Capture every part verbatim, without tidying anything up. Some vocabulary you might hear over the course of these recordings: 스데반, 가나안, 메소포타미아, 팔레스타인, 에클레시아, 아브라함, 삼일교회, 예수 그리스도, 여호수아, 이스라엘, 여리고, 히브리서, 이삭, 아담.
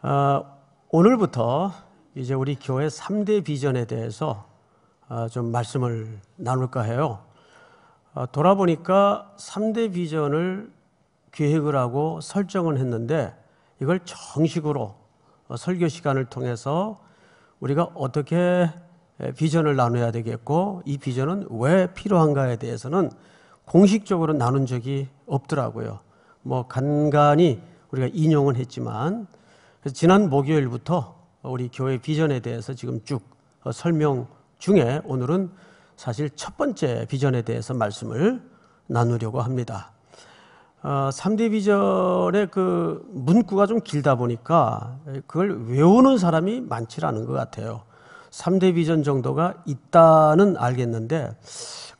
어, 오늘부터 이제 우리 교회 삼 대 비전에 대해서 어, 좀 말씀을 나눌까 해요. 어, 돌아보니까 삼 대 비전을 기획을 하고 설정은 했는데 이걸 정식으로 어, 설교 시간을 통해서 우리가 어떻게 비전을 나눠야 되겠고 이 비전은 왜 필요한가에 대해서는 공식적으로 나눈 적이 없더라고요. 뭐 간간히 우리가 인용은 했지만 그래서 지난 목요일부터 우리 교회 비전에 대해서 지금 쭉 설명 중에 오늘은 사실 첫 번째 비전에 대해서 말씀을 나누려고 합니다. 어, 삼 대 비전의 그 문구가 좀 길다 보니까 그걸 외우는 사람이 많지 않은 것 같아요. 삼 대 비전 정도가 있다는 알겠는데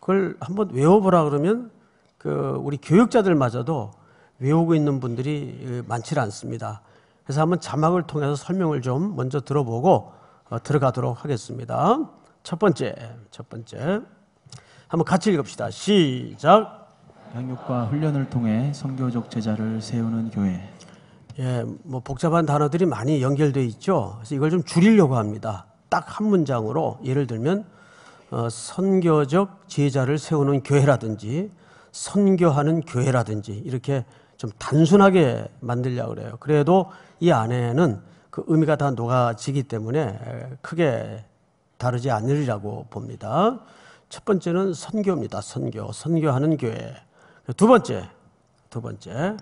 그걸 한번 외워보라 그러면 그 우리 교육자들마저도 외우고 있는 분들이 많지 않습니다. 그래서 한번 자막을 통해서 설명을 좀 먼저 들어보고 어, 들어가도록 하겠습니다. 첫 번째, 첫 번째 한번 같이 읽읍시다. 시작! 양육과 훈련을 통해 선교적 제자를 세우는 교회. 예, 뭐 복잡한 단어들이 많이 연결되어 있죠. 그래서 이걸 좀 줄이려고 합니다. 딱 한 문장으로 예를 들면 어, 선교적 제자를 세우는 교회라든지 선교하는 교회라든지 이렇게 좀 단순하게 만들려고 그래요. 그래도 이 안에는 그 의미가 다 녹아지기 때문에 크게 다르지 않으리라고 봅니다. 첫 번째는 선교입니다. 선교, 선교하는 교회. 두 번째, 두 번째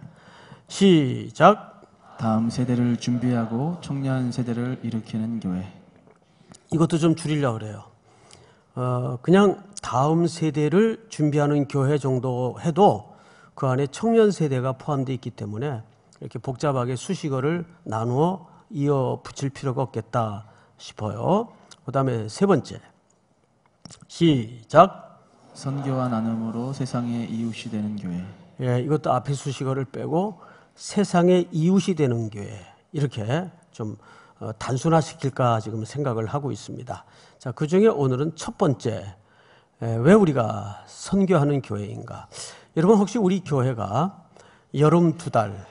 시작! 다음 세대를 준비하고 청년 세대를 일으키는 교회. 이것도 좀 줄이려고 그래요. 어, 그냥 다음 세대를 준비하는 교회 정도 해도 그 안에 청년 세대가 포함되어 있기 때문에 이렇게 복잡하게 수식어를 나누어 이어 붙일 필요가 없겠다 싶어요. 그 다음에 세 번째 시작! 선교와 나눔으로 세상의 이웃이 되는 교회. 예, 이것도 앞에 수식어를 빼고 세상의 이웃이 되는 교회 이렇게 좀 어, 단순화시킬까 지금 생각을 하고 있습니다. 자, 그 중에 오늘은 첫 번째, 에, 왜 우리가 선교하는 교회인가? 여러분 혹시 우리 교회가 여름 두 달,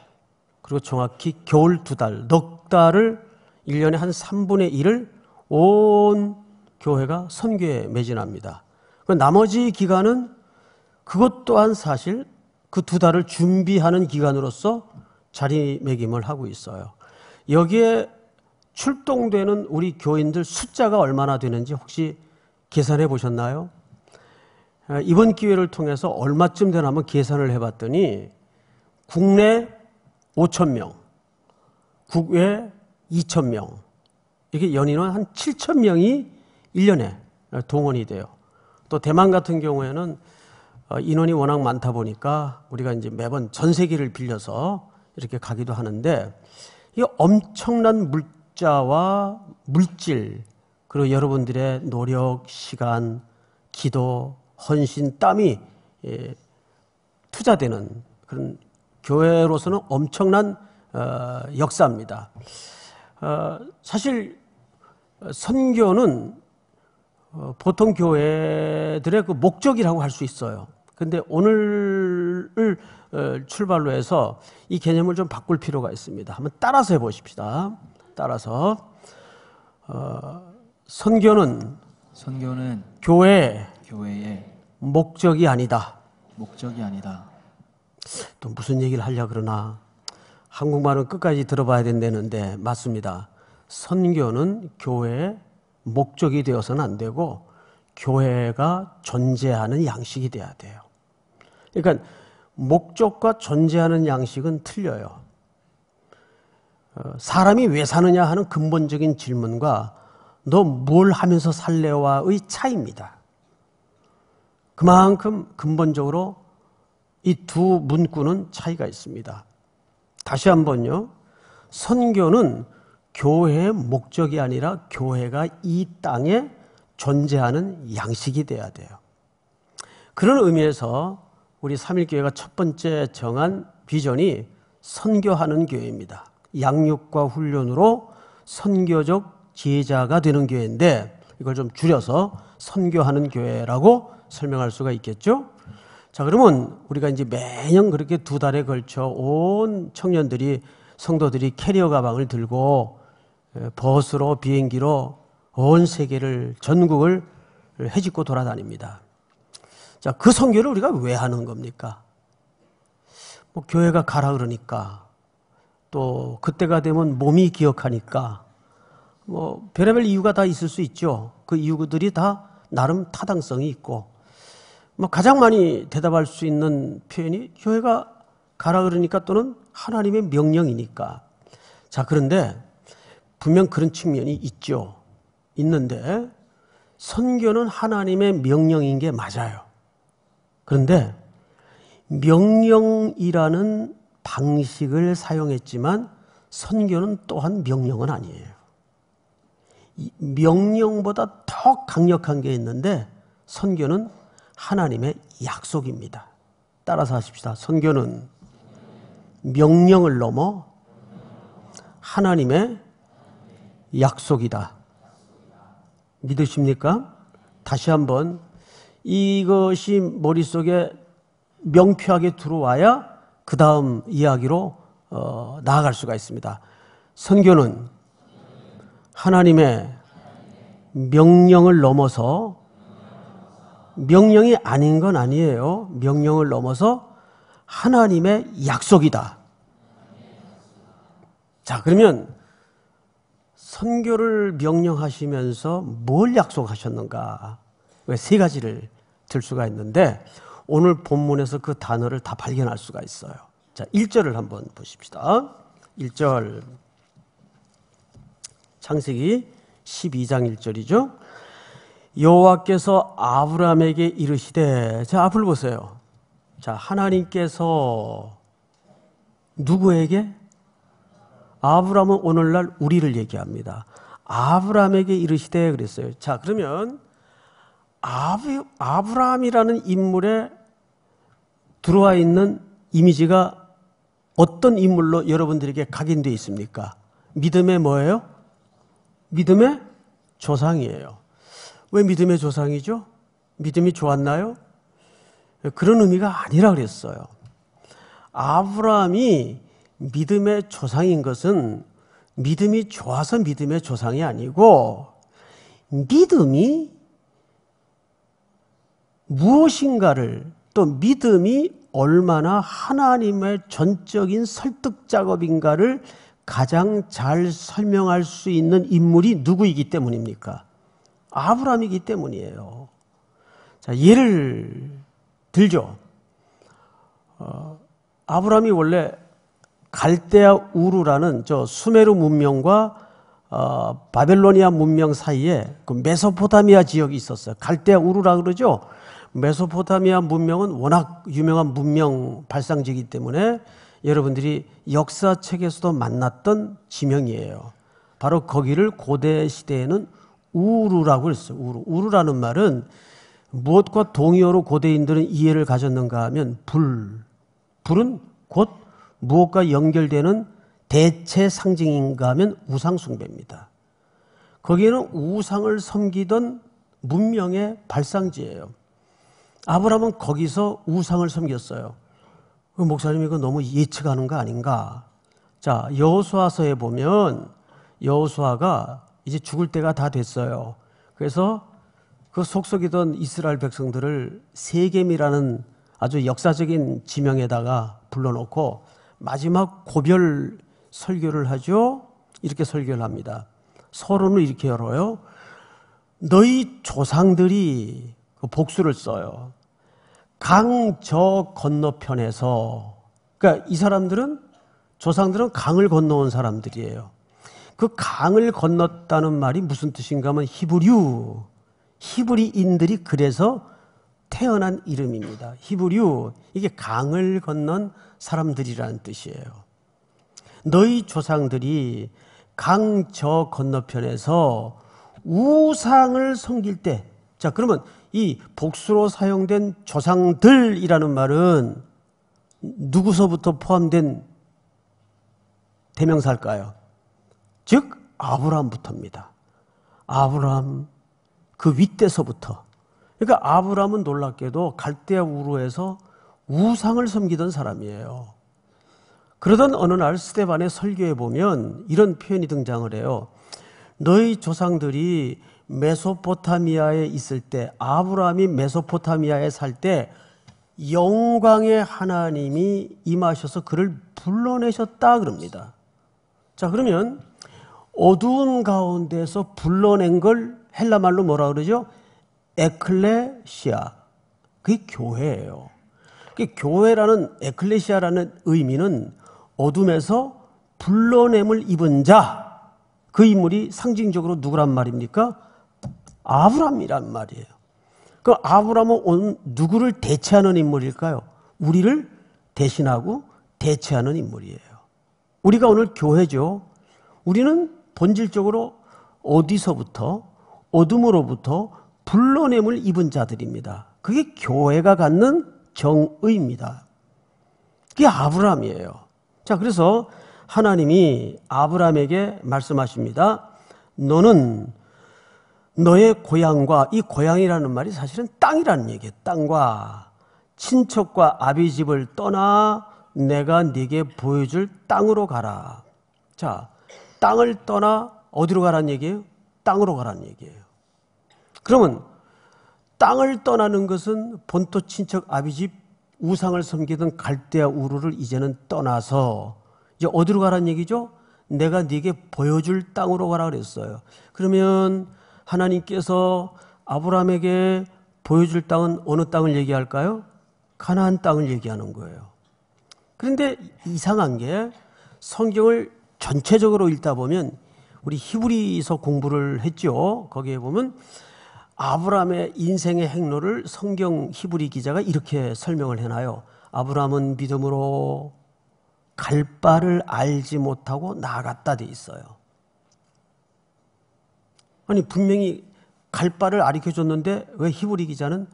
그리고 정확히 겨울 두 달, 넉 달을 일 년에 한 삼분의 일을 온 교회가 선교에 매진합니다. 나머지 기간은 그것 또한 사실 그 두 달을 준비하는 기간으로서 자리매김을 하고 있어요. 여기에 출동되는 우리 교인들 숫자가 얼마나 되는지 혹시 계산해 보셨나요? 이번 기회를 통해서 얼마쯤 되나 한번 계산을 해봤더니 국내 오천 명, 국외 이천 명, 이게 연인은 한 칠천 명이 일 년에 동원이 돼요. 또 대만 같은 경우에는 인원이 워낙 많다 보니까 우리가 이제 매번 전세기를 빌려서 이렇게 가기도 하는데 이 엄청난 물 자와 물질, 그리고 여러분들의 노력, 시간, 기도, 헌신, 땀이 예, 투자되는 그런 교회로서는 엄청난 어, 역사입니다. 어, 사실 선교는 어, 보통 교회들의 그 목적이라고 할 수 있어요. 그런데 오늘을 어, 출발로 해서 이 개념을 좀 바꿀 필요가 있습니다. 한번 따라서 해보십시다. 따라서 어, 선교는 선교는 교회 교회의 목적이 아니다. 목적이 아니다. 또 무슨 얘기를 하려 그러나 한국말은 끝까지 들어봐야 된다는데 맞습니다. 선교는 교회의 목적이 되어서는 안 되고 교회가 존재하는 양식이 돼야 돼요. 그러니까 목적과 존재하는 양식은 틀려요. 사람이 왜 사느냐 하는 근본적인 질문과 너 뭘 하면서 살래와의 차이입니다. 그만큼 근본적으로 이 두 문구는 차이가 있습니다. 다시 한번요. 선교는 교회의 목적이 아니라 교회가 이 땅에 존재하는 양식이 돼야 돼요. 그런 의미에서 우리 삼일교회가 첫 번째 정한 비전이 선교하는 교회입니다. 양육과 훈련으로 선교적 제자가 되는 교회인데 이걸 좀 줄여서 선교하는 교회라고 설명할 수가 있겠죠. 자, 그러면 우리가 이제 매년 그렇게 두 달에 걸쳐 온 청년들이 성도들이 캐리어 가방을 들고 버스로 비행기로 온 세계를 전국을 헤집고 돌아다닙니다. 자, 그 선교를 우리가 왜 하는 겁니까? 뭐 교회가 가라 그러니까, 또 그때가 되면 몸이 기억하니까, 뭐 별의별 이유가 다 있을 수 있죠. 그 이유들이 다 나름 타당성이 있고, 뭐 가장 많이 대답할 수 있는 표현이 교회가 가라 그러니까 또는 하나님의 명령이니까. 자, 그런데 분명 그런 측면이 있죠. 있는데 선교는 하나님의 명령인 게 맞아요. 그런데 명령이라는 방식을 사용했지만 선교는 또한 명령은 아니에요. 명령보다 더 강력한 게 있는데 선교는 하나님의 약속입니다. 따라서 하십시다. 선교는 명령을 넘어 하나님의 약속이다. 믿으십니까? 다시 한번, 이것이 머릿속에 명쾌하게 들어와야 그 다음 이야기로 어, 나아갈 수가 있습니다. 선교는 하나님의 명령을 넘어서, 명령이 아닌 건 아니에요. 명령을 넘어서 하나님의 약속이다. 자, 그러면 선교를 명령하시면서 뭘 약속하셨는가? 왜 세 가지를 들 수가 있는데 오늘 본문에서 그 단어를 다 발견할 수가 있어요. 자, 일 절을 한번 보십시다. 일 절, 창세기 십이 장 일 절이죠. 여호와께서 아브라함에게 이르시되, 자, 앞을 보세요. 자, 하나님께서 누구에게? 아브라함은 오늘날 우리를 얘기합니다. 아브라함에게 이르시되 그랬어요. 자, 그러면 아브, 아브라함이라는 인물에 들어와 있는 이미지가 어떤 인물로 여러분들에게 각인되어 있습니까? 믿음의 뭐예요? 믿음의 조상이에요. 왜 믿음의 조상이죠? 믿음이 좋았나요? 그런 의미가 아니라 그랬어요. 아브라함이 믿음의 조상인 것은 믿음이 좋아서 믿음의 조상이 아니고 믿음이 무엇인가를, 또 믿음이 얼마나 하나님의 전적인 설득 작업인가를 가장 잘 설명할 수 있는 인물이 누구이기 때문입니까? 아브라함이기 때문이에요. 자, 예를 들죠. 어, 아브라함이 원래 갈대아 우르라는 저 수메르 문명과 어, 바벨로니아 문명 사이에 그 메소포타미아 지역이 있었어요. 갈대아 우르라 그러죠. 메소포타미아 문명은 워낙 유명한 문명 발상지이기 때문에 여러분들이 역사책에서도 만났던 지명이에요. 바로 거기를 고대 시대에는 우르라고 했어요. 우르. 우르라는 말은 무엇과 동의어로 고대인들은 이해를 가졌는가 하면 불. 불은 곧 무엇과 연결되는 대체 상징인가 하면 우상숭배입니다. 거기에는 우상을 섬기던 문명의 발상지예요. 아브라함은 거기서 우상을 섬겼어요. 목사님, 이거 너무 예측하는 거 아닌가? 자, 여호수아서에 보면 여호수아가 이제 죽을 때가 다 됐어요. 그래서 그 속속이던 이스라엘 백성들을 세겜이라는 아주 역사적인 지명에다가 불러놓고 마지막 고별 설교를 하죠. 이렇게 설교를 합니다. 서론을 이렇게 열어요. 너희 조상들이, 그 복수를 써요, 강 저 건너편에서, 그러니까 이 사람들은, 조상들은 강을 건너온 사람들이에요. 그 강을 건넜다는 말이 무슨 뜻인가 하면 히브리유, 히브리인들이 그래서 태어난 이름입니다. 히브리유, 이게 강을 건넌 사람들이라는 뜻이에요. 너희 조상들이 강 저 건너편에서 우상을 섬길 때, 자, 그러면 이 복수로 사용된 조상들이라는 말은 누구서부터 포함된 대명사일까요? 즉 아브라함부터입니다. 아브라함 그 윗대서부터. 그러니까 아브라함은 놀랍게도 갈대아 우르에서 우상을 섬기던 사람이에요. 그러던 어느 날 스데반의 설교에 보면 이런 표현이 등장을 해요. 너희 조상들이 메소포타미아에 있을 때, 아브라함이 메소포타미아에 살 때 영광의 하나님이 임하셔서 그를 불러내셨다 그럽니다. 자, 그러면 어두운 가운데서 불러낸 걸 헬라말로 뭐라 그러죠? 에클레시아. 그게 교회예요. 그 교회라는, 에클레시아라는 의미는 어둠에서 불러냄을 입은 자, 그 인물이 상징적으로 누구란 말입니까? 아브라함이란 말이에요. 그 아브라함은 누구를 대체하는 인물일까요? 우리를 대신하고 대체하는 인물이에요. 우리가 오늘 교회죠. 우리는 본질적으로 어디서부터, 어둠으로부터 불러냄을 입은 자들입니다. 그게 교회가 갖는 정의입니다. 그게 아브라함이에요. 자, 그래서 하나님이 아브라함에게 말씀하십니다. 너는 너의 고향과, 이 고향이라는 말이 사실은 땅이라는 얘기예요. 땅과 친척과 아비 집을 떠나 내가 네게 보여줄 땅으로 가라. 자, 땅을 떠나 어디로 가라는 얘기예요? 땅으로 가라는 얘기예요. 그러면 땅을 떠나는 것은 본토 친척 아비집 우상을 섬기던 갈대아 우르를 이제는 떠나서 이제 어디로 가라는 얘기죠? 내가 네게 보여줄 땅으로 가라 그랬어요. 그러면 하나님께서 아브라함에게 보여줄 땅은 어느 땅을 얘기할까요? 가나안 땅을 얘기하는 거예요. 그런데 이상한 게 성경을 전체적으로 읽다 보면, 우리 히브리서 공부를 했죠. 거기에 보면 아브라함의 인생의 행로를 성경 히브리 기자가 이렇게 설명을 해놔요. 아브라함은 믿음으로 갈 바를 알지 못하고 나아갔다 돼 있어요. 아니, 분명히 갈 바를 가르쳐줬는데 왜 히브리 기자는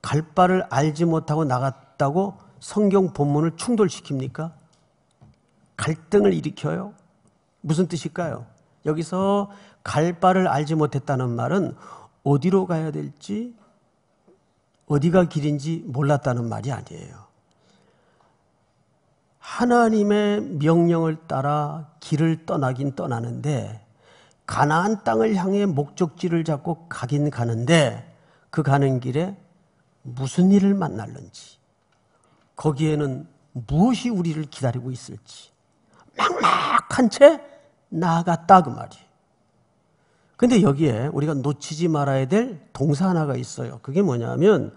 갈 바를 알지 못하고 나갔다고 성경 본문을 충돌시킵니까? 갈등을 일으켜요. 무슨 뜻일까요? 여기서 갈 바를 알지 못했다는 말은 어디로 가야 될지, 어디가 길인지 몰랐다는 말이 아니에요. 하나님의 명령을 따라 길을 떠나긴 떠나는데, 가나안 땅을 향해 목적지를 잡고 가긴 가는데, 그 가는 길에 무슨 일을 만날는지, 거기에는 무엇이 우리를 기다리고 있을지 막막한 채 나아갔다 그 말이에요. 근데 여기에 우리가 놓치지 말아야 될 동사 하나가 있어요. 그게 뭐냐면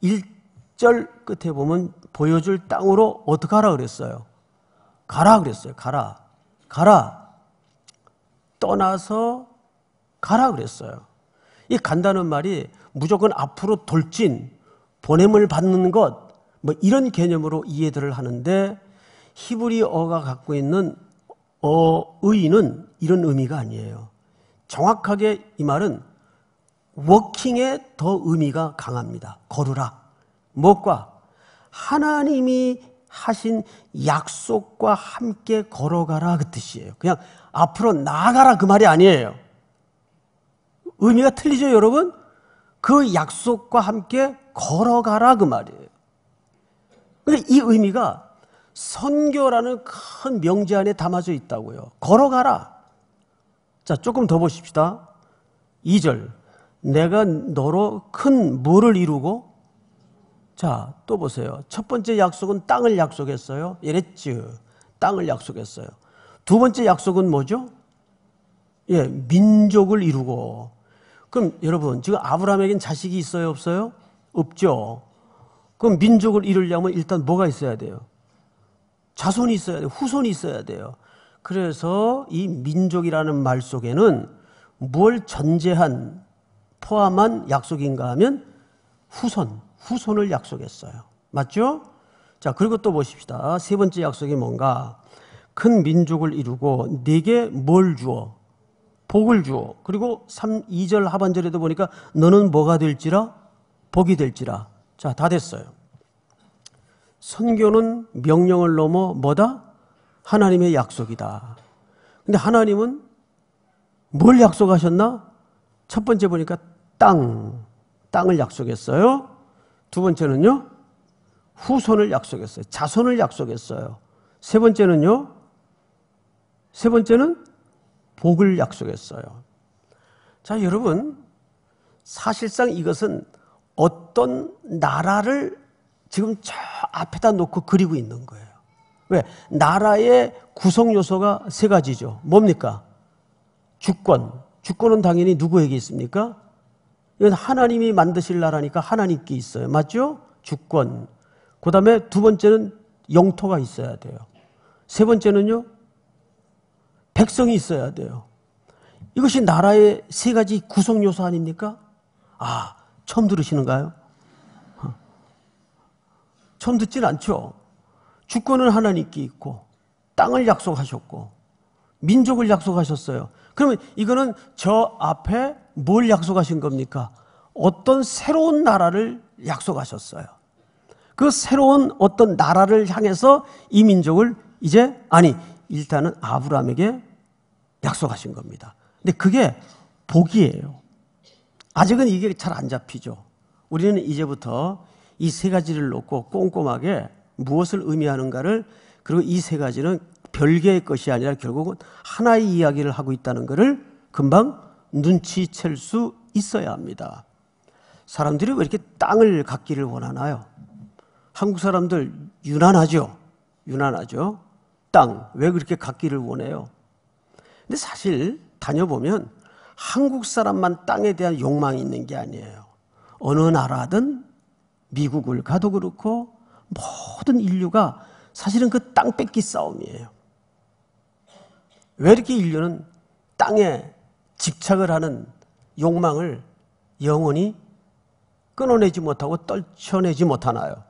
일 절 끝에 보면 보여줄 땅으로 어떻게 하라 그랬어요? 가라 그랬어요. 가라. 가라. 떠나서 가라 그랬어요. 이 간다는 말이 무조건 앞으로 돌진, 보냄을 받는 것, 뭐 이런 개념으로 이해들을 하는데, 히브리어가 갖고 있는 어의는 이런 의미가 아니에요. 정확하게 이 말은 워킹에 더 의미가 강합니다. 걸으라. 무엇과? 하나님이 하신 약속과 함께 걸어가라 그 뜻이에요. 그냥 앞으로 나아가라 그 말이 아니에요. 의미가 틀리죠, 여러분? 그 약속과 함께 걸어가라 그 말이에요. 그런데 이 의미가 선교라는 큰 명제 안에 담아져 있다고요. 걸어가라. 자, 조금 더 보십시다. 이 절. 내가 너로 큰 물을 이루고. 자, 또 보세요. 첫 번째 약속은 땅을 약속했어요. 예레츠. 땅을 약속했어요. 두 번째 약속은 뭐죠? 예, 민족을 이루고. 그럼 여러분, 지금 아브라함에겐 자식이 있어요, 없어요? 없죠. 그럼 민족을 이루려면 일단 뭐가 있어야 돼요? 자손이 있어야 돼요. 후손이 있어야 돼요. 그래서 이 민족이라는 말 속에는 뭘 전제한, 포함한 약속인가 하면 후손, 후손을 약속했어요. 맞죠? 자, 그리고 또 보십시다. 세 번째 약속이 뭔가? 큰 민족을 이루고 네게 뭘 주어? 복을 주어. 그리고 삼, 이 절 하반절에도 보니까 너는 뭐가 될지라? 복이 될지라. 자, 다 됐어요. 선교는 명령을 넘어 뭐다? 하나님의 약속이다. 근데 하나님은 뭘 약속하셨나? 첫 번째 보니까 땅, 땅을 약속했어요. 두 번째는요, 후손을 약속했어요. 자손을 약속했어요. 세 번째는요. 세 번째는 복을 약속했어요. 자, 여러분, 사실상 이것은 어떤 나라를 지금 저 앞에다 놓고 그리고 있는 거예요. 왜? 나라의 구성 요소가 세 가지죠. 뭡니까? 주권. 주권은 당연히 누구에게 있습니까? 이건 하나님이 만드실 나라니까 하나님께 있어요. 맞죠? 주권. 그 다음에 두 번째는 영토가 있어야 돼요. 세 번째는요, 백성이 있어야 돼요. 이것이 나라의 세 가지 구성 요소 아닙니까? 아, 처음 들으시는가요? 처음 듣진 않죠. 주권은 하나님께 있고, 땅을 약속하셨고, 민족을 약속하셨어요. 그러면 이거는 저 앞에 뭘 약속하신 겁니까? 어떤 새로운 나라를 약속하셨어요. 그 새로운 어떤 나라를 향해서 이 민족을 이제, 아니, 일단은 아브라함에게 약속하신 겁니다. 근데 그게 복이에요. 아직은 이게 잘 안 잡히죠. 우리는 이제부터 이 세 가지를 놓고 꼼꼼하게 무엇을 의미하는가를, 그리고 이 세 가지는 별개의 것이 아니라 결국은 하나의 이야기를 하고 있다는 것을 금방 눈치챌 수 있어야 합니다. 사람들이 왜 이렇게 땅을 갖기를 원하나요? 한국 사람들 유난하죠? 유난하죠? 땅, 왜 그렇게 갖기를 원해요? 근데 사실 다녀보면 한국 사람만 땅에 대한 욕망이 있는 게 아니에요. 어느 나라든 미국을 가도 그렇고 모든 인류가 사실은 그 땅 뺏기 싸움이에요. 왜 이렇게 인류는 땅에 집착을 하는 욕망을 영원히 끊어내지 못하고 떨쳐내지 못하나요?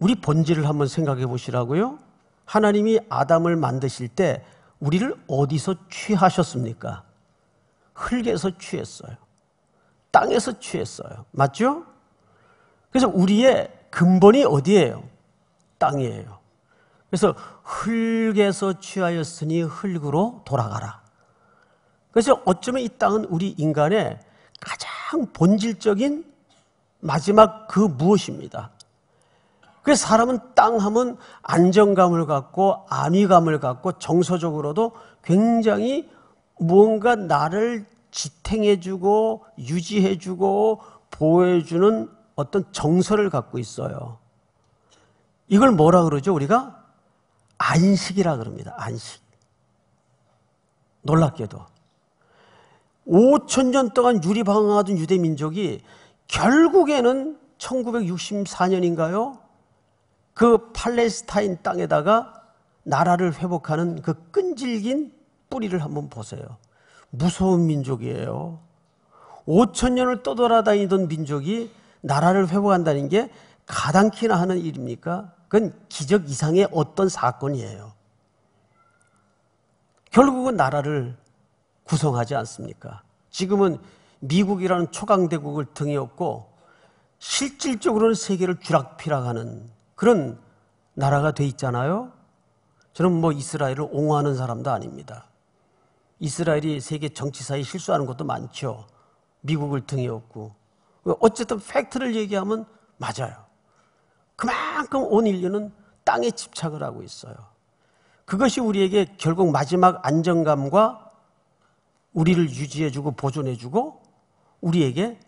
우리 본질을 한번 생각해 보시라고요. 하나님이 아담을 만드실 때 우리를 어디서 취하셨습니까? 흙에서 취했어요. 땅에서 취했어요. 맞죠? 그래서 우리의 근본이 어디예요? 땅이에요. 그래서 흙에서 취하였으니 흙으로 돌아가라. 그래서 어쩌면 이 땅은 우리 인간의 가장 본질적인 마지막 그 무엇입니다. 그래서 사람은 땅 하면 안정감을 갖고 안위감을 갖고 정서적으로도 굉장히 무언가 나를 지탱해주고 유지해주고 보호해주는 어떤 정서를 갖고 있어요. 이걸 뭐라 그러죠? 우리가 안식이라 그럽니다. 안식. 놀랍게도 오천 년 동안 유리방황하던 유대민족이 결국에는 천구백육십사 년인가요? 그 팔레스타인 땅에다가 나라를 회복하는 그 끈질긴 뿌리를 한번 보세요. 무서운 민족이에요. 오천 년을 떠돌아다니던 민족이 나라를 회복한다는 게 가당키나 하는 일입니까? 그건 기적 이상의 어떤 사건이에요. 결국은 나라를 구성하지 않습니까? 지금은 미국이라는 초강대국을 등에 업고 실질적으로는 세계를 주락피락하는 그런 나라가 돼 있잖아요. 저는 뭐 이스라엘을 옹호하는 사람도 아닙니다. 이스라엘이 세계 정치사에 실수하는 것도 많죠. 미국을 등에 업고. 어쨌든 팩트를 얘기하면 맞아요. 그만큼 온 인류는 땅에 집착을 하고 있어요. 그것이 우리에게 결국 마지막 안정감과 우리를 유지해주고 보존해주고 우리에게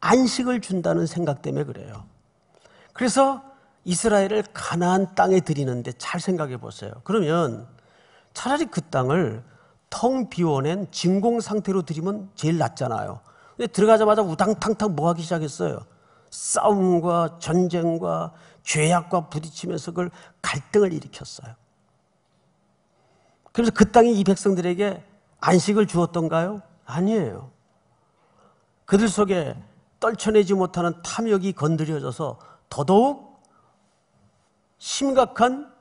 안식을 준다는 생각 때문에 그래요. 그래서 이스라엘을 가나안 땅에 들이는데 잘 생각해 보세요. 그러면 차라리 그 땅을 텅 비워낸 진공 상태로 들이면 제일 낫잖아요. 근데 들어가자마자 우당탕탕 뭐 하기 시작했어요? 싸움과 전쟁과 죄악과 부딪히면서 그걸 갈등을 일으켰어요. 그래서 그 땅이 이 백성들에게 안식을 주었던가요? 아니에요. 그들 속에 떨쳐내지 못하는 탐욕이 건드려져서 더더욱 심각한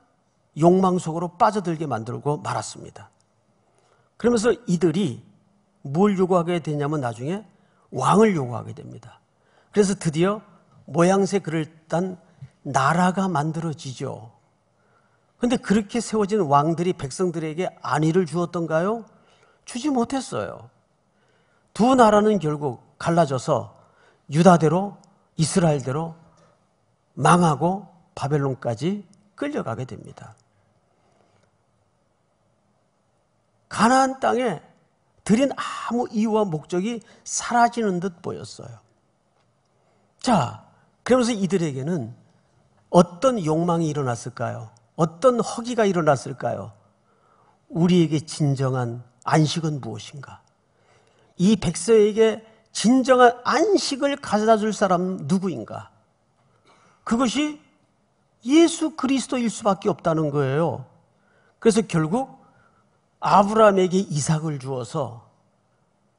욕망 속으로 빠져들게 만들고 말았습니다. 그러면서 이들이 뭘 요구하게 되냐면 나중에 왕을 요구하게 됩니다. 그래서 드디어 모양새 그럴듯한 나라가 만들어지죠. 그런데 그렇게 세워진 왕들이 백성들에게 안위를 주었던가요? 주지 못했어요. 두 나라는 결국 갈라져서 유다대로 이스라엘대로 망하고 바벨론까지 끌려가게 됩니다. 가나안 땅에 드린 아무 이유와 목적이 사라지는 듯 보였어요. 자, 그러면서 이들에게는 어떤 욕망이 일어났을까요? 어떤 허기가 일어났을까요? 우리에게 진정한 안식은 무엇인가? 이 백성에게 진정한 안식을 가져다 줄 사람은 누구인가? 그것이 예수 그리스도일 수밖에 없다는 거예요. 그래서 결국 아브라함에게 이삭을 주어서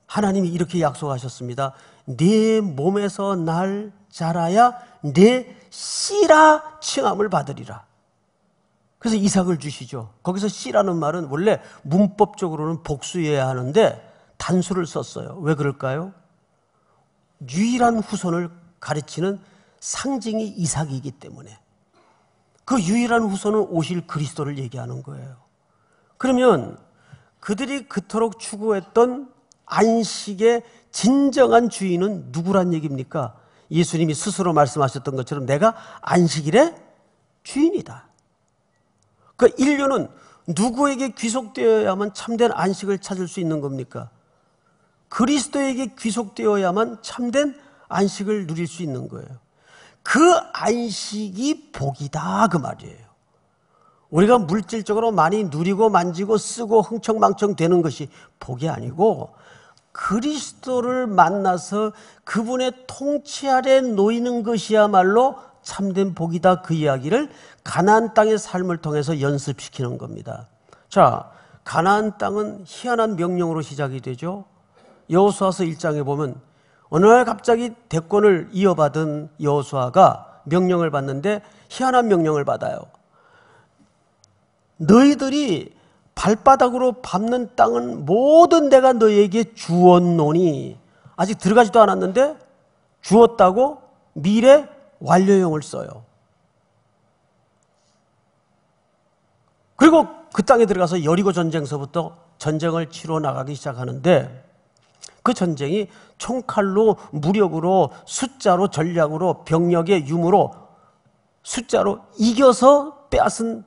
하나님이 이렇게 약속하셨습니다. 네 몸에서 날 자라야 네 씨라 칭함을 받으리라. 그래서 이삭을 주시죠. 거기서 씨라는 말은 원래 문법적으로는 복수해야 하는데 단수를 썼어요. 왜 그럴까요? 유일한 후손을 가르치는 상징이 이삭이기 때문에. 그 유일한 후손은 오실 그리스도를 얘기하는 거예요. 그러면 그들이 그토록 추구했던 안식의 진정한 주인은 누구란 얘기입니까? 예수님이 스스로 말씀하셨던 것처럼 내가 안식일의 주인이다. 그 인류는 누구에게 귀속되어야만 참된 안식을 찾을 수 있는 겁니까? 그리스도에게 귀속되어야만 참된 안식을 누릴 수 있는 거예요. 그 안식이 복이다, 그 말이에요. 우리가 물질적으로 많이 누리고 만지고 쓰고 흥청망청 되는 것이 복이 아니고 그리스도를 만나서 그분의 통치 아래 놓이는 것이야말로 참된 복이다, 그 이야기를 가나안 땅의 삶을 통해서 연습시키는 겁니다. 자, 가나안 땅은 희한한 명령으로 시작이 되죠. 여호수아서 일 장에 보면 어느 날 갑자기 대권을 이어받은 여호수아가 명령을 받는데 희한한 명령을 받아요. 너희들이 발바닥으로 밟는 땅은 모든 내가 너희에게 주었노니, 아직 들어가지도 않았는데 주었다고 미래 완료형을 써요. 그리고 그 땅에 들어가서 여리고 전쟁서부터 전쟁을 치러 나가기 시작하는데 그 전쟁이 총칼로, 무력으로, 숫자로, 전략으로, 병력의 유무로 숫자로 이겨서 빼앗은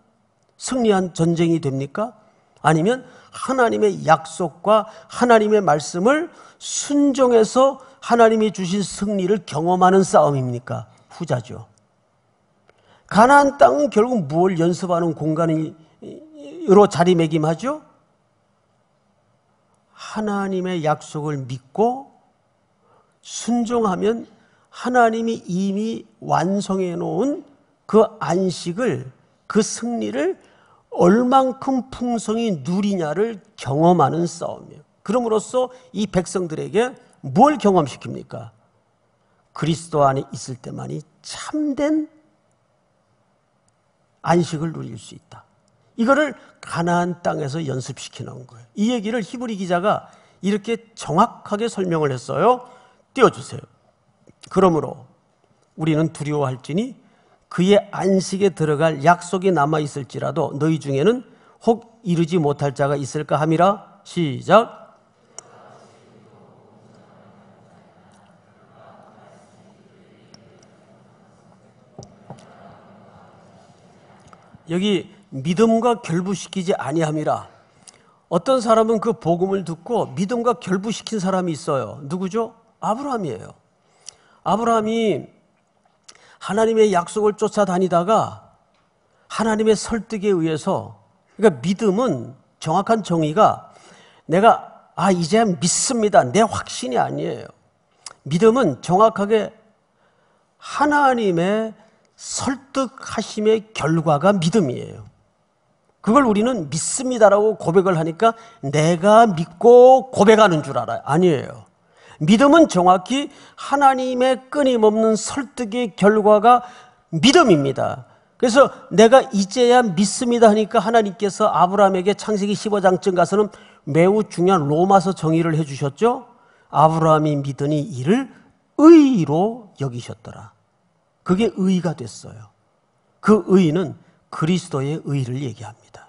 승리한 전쟁이 됩니까? 아니면 하나님의 약속과 하나님의 말씀을 순종해서 하나님이 주신 승리를 경험하는 싸움입니까? 후자죠. 가나안 땅은 결국 무엇을 연습하는 공간으로 자리매김하죠? 하나님의 약속을 믿고 순종하면 하나님이 이미 완성해 놓은 그 안식을, 그 승리를 얼만큼 풍성히 누리냐를 경험하는 싸움이에요. 그럼으로써 이 백성들에게 뭘 경험시킵니까? 그리스도 안에 있을 때만이 참된 안식을 누릴 수 있다. 이거를 가나안 땅에서 연습시키는 거예요. 이 얘기를 히브리 기자가 이렇게 정확하게 설명을 했어요. 띄워주세요. 그러므로 우리는 두려워할지니 그의 안식에 들어갈 약속이 남아있을지라도 너희 중에는 혹 이루지 못할 자가 있을까 함이라. 시작. 여기 믿음과 결부시키지 아니함이라. 어떤 사람은 그 복음을 듣고 믿음과 결부시킨 사람이 있어요. 누구죠? 아브라함이에요. 아브라함이 하나님의 약속을 쫓아다니다가 하나님의 설득에 의해서, 그러니까 믿음은 정확한 정의가 내가 아 이제 믿습니다, 내 확신이 아니에요. 믿음은 정확하게 하나님의 설득하심의 결과가 믿음이에요. 그걸 우리는 믿습니다라고 고백을 하니까 내가 믿고 고백하는 줄 알아요. 아니에요. 믿음은 정확히 하나님의 끊임없는 설득의 결과가 믿음입니다. 그래서 내가 이제야 믿습니다 하니까 하나님께서 아브라함에게 창세기 십오 장쯤 가서는 매우 중요한 로마서 정의를 해주셨죠. 아브라함이 믿으니 이를 의로 여기셨더라. 그게 의의가 됐어요. 그 의의는 그리스도의 의의를 얘기합니다.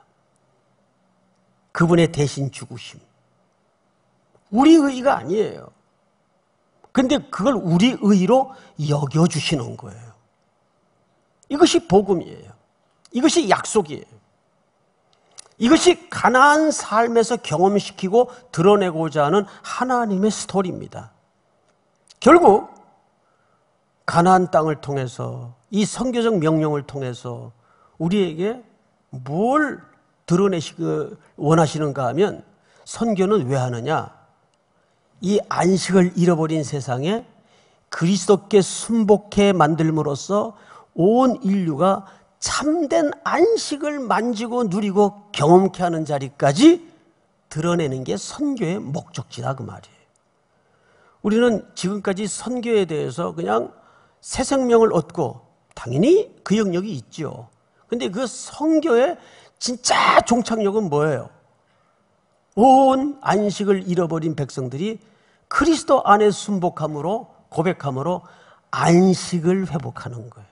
그분의 대신 죽으심. 우리 의의가 아니에요. 근데 그걸 우리 의의로 여겨주시는 거예요. 이것이 복음이에요. 이것이 약속이에요. 이것이 가나안 삶에서 경험시키고 드러내고자 하는 하나님의 스토리입니다. 결국 가나안 땅을 통해서 이 선교적 명령을 통해서 우리에게 뭘 드러내시기 원하시는가 하면, 선교는 왜 하느냐? 이 안식을 잃어버린 세상에 그리스도께 순복해 만들므로써 온 인류가 참된 안식을 만지고 누리고 경험케 하는 자리까지 드러내는 게 선교의 목적지다, 그 말이에요. 우리는 지금까지 선교에 대해서 그냥 새 생명을 얻고, 당연히 그 영역이 있죠. 근데 그 선교의 진짜 종착역은 뭐예요? 온 안식을 잃어버린 백성들이 그리스도 안에 순복함으로, 고백함으로 안식을 회복하는 거예요.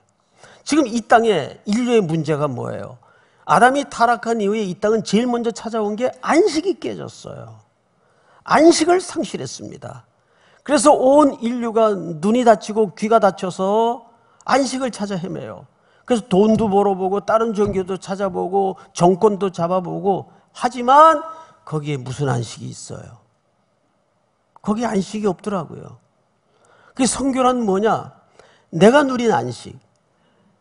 지금 이 땅에 인류의 문제가 뭐예요? 아담이 타락한 이후에 이 땅은 제일 먼저 찾아온 게 안식이 깨졌어요. 안식을 상실했습니다. 그래서 온 인류가 눈이 다치고 귀가 다쳐서 안식을 찾아 헤매요. 그래서 돈도 벌어보고 다른 종교도 찾아보고 정권도 잡아보고, 하지만 거기에 무슨 안식이 있어요? 거기에 안식이 없더라고요. 그 선교란 뭐냐? 내가 누린 안식,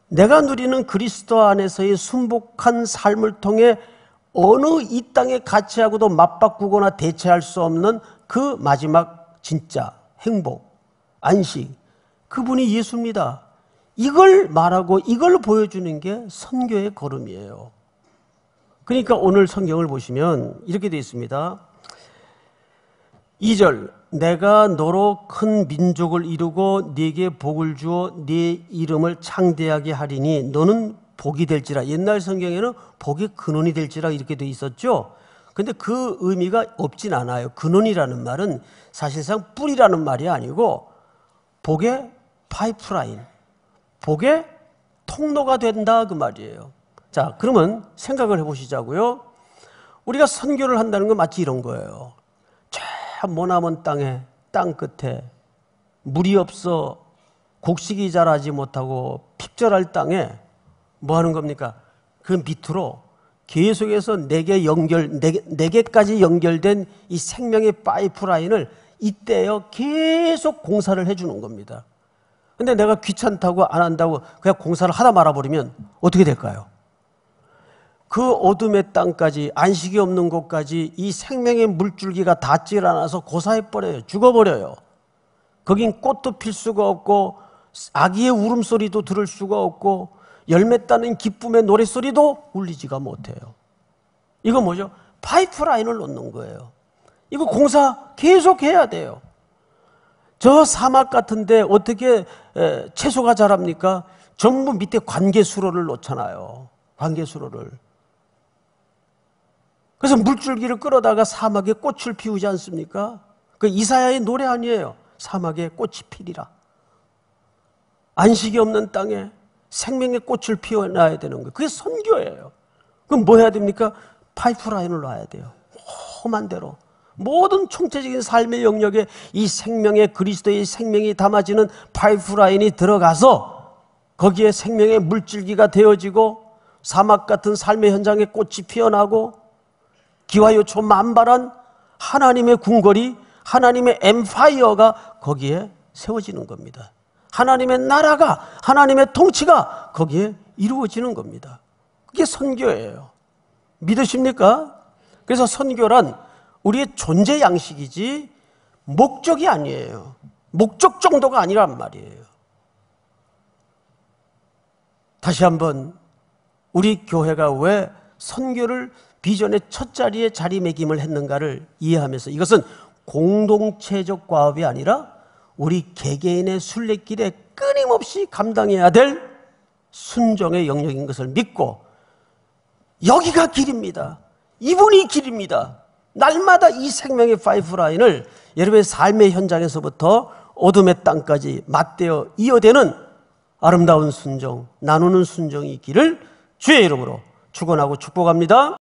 내가 누리는 그리스도 안에서의 순복한 삶을 통해 어느 이 땅의 가치하고도 맞바꾸거나 대체할 수 없는 그 마지막 진짜 행복, 안식, 그분이 예수입니다. 이걸 말하고 이걸 보여주는 게 선교의 걸음이에요. 그러니까 오늘 성경을 보시면 이렇게 되어 있습니다. 이 절, 내가 너로 큰 민족을 이루고 네게 복을 주어 네 이름을 창대하게 하리니 너는 복이 될지라. 옛날 성경에는 복의 근원이 될지라 이렇게 돼 있었죠. 근데 그 의미가 없진 않아요. 근원이라는 말은 사실상 뿌리라는 말이 아니고 복의 파이프라인, 복의 통로가 된다, 그 말이에요. 자, 그러면 생각을 해보시자고요. 우리가 선교를 한다는 건 마치 이런 거예요. 모나먼 땅에, 땅 끝에 물이 없어 곡식이 자라지 못하고 핍절할 땅에 뭐 하는 겁니까? 그 밑으로 계속해서 내게 연결, 내게까지 연결된 이 생명의 파이프라인을 이때요 계속 공사를 해주는 겁니다. 근데 내가 귀찮다고 안 한다고 그냥 공사를 하다 말아버리면 어떻게 될까요? 그 어둠의 땅까지, 안식이 없는 곳까지 이 생명의 물줄기가 닿질 않아서 고사해버려요. 죽어버려요. 거긴 꽃도 필 수가 없고 아기의 울음소리도 들을 수가 없고 열매 따는 기쁨의 노래소리도 울리지가 못해요. 이거 뭐죠? 파이프라인을 놓는 거예요. 이거 공사 계속해야 돼요. 저 사막 같은데 어떻게 채소가 자랍니까? 전부 밑에 관계수로를 놓잖아요. 관계수로를. 그래서 물줄기를 끌어다가 사막에 꽃을 피우지 않습니까? 그 이사야의 노래 아니에요. 사막에 꽃이 피리라. 안식이 없는 땅에 생명의 꽃을 피워놔야 되는 거예요. 그게 선교예요. 그럼 뭐 해야 됩니까? 파이프라인을 놔야 돼요. 험한 대로. 모든 총체적인 삶의 영역에 이 생명의, 그리스도의 생명이 담아지는 파이프라인이 들어가서 거기에 생명의 물줄기가 되어지고 사막 같은 삶의 현장에 꽃이 피어나고 기와요초 만발한 하나님의 궁궐이, 하나님의 엠파이어가 거기에 세워지는 겁니다. 하나님의 나라가, 하나님의 통치가 거기에 이루어지는 겁니다. 그게 선교예요. 믿으십니까? 그래서 선교란 우리의 존재 양식이지 목적이 아니에요. 목적 정도가 아니란 말이에요. 다시 한번, 우리 교회가 왜 선교를 비전의 첫 자리에 자리매김을 했는가를 이해하면서, 이것은 공동체적 과업이 아니라 우리 개개인의 순례길에 끊임없이 감당해야 될 순종의 영역인 것을 믿고, 여기가 길입니다. 이분이 길입니다. 날마다 이 생명의 파이프라인을 여러분의 삶의 현장에서부터 어둠의 땅까지 맞대어 이어대는 아름다운 순종, 나누는 순종의 길을 주의 이름으로 축원하고 축복합니다.